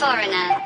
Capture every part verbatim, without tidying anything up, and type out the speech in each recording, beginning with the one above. foreigner.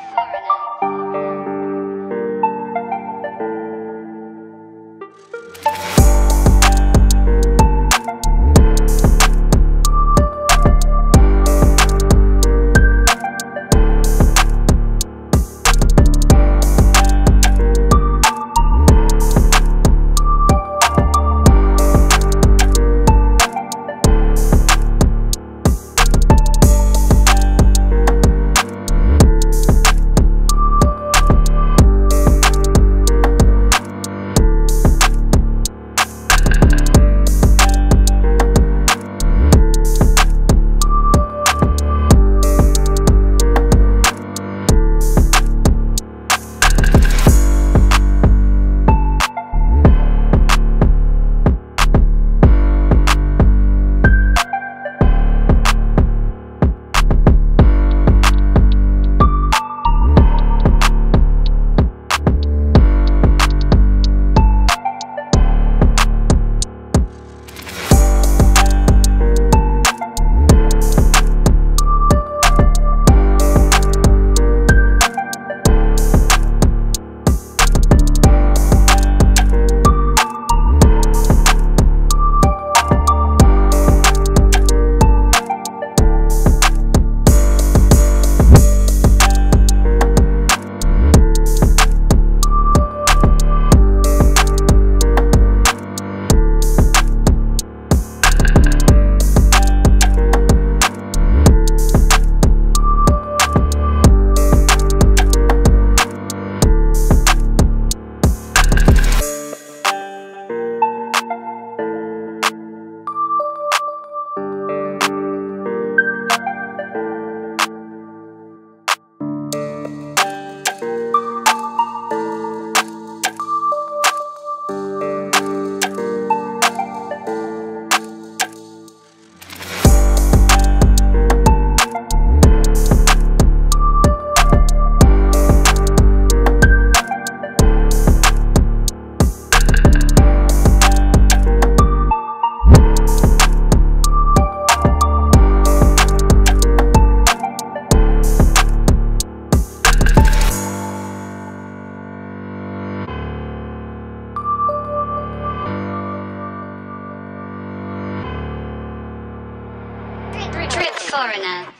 Foreigner.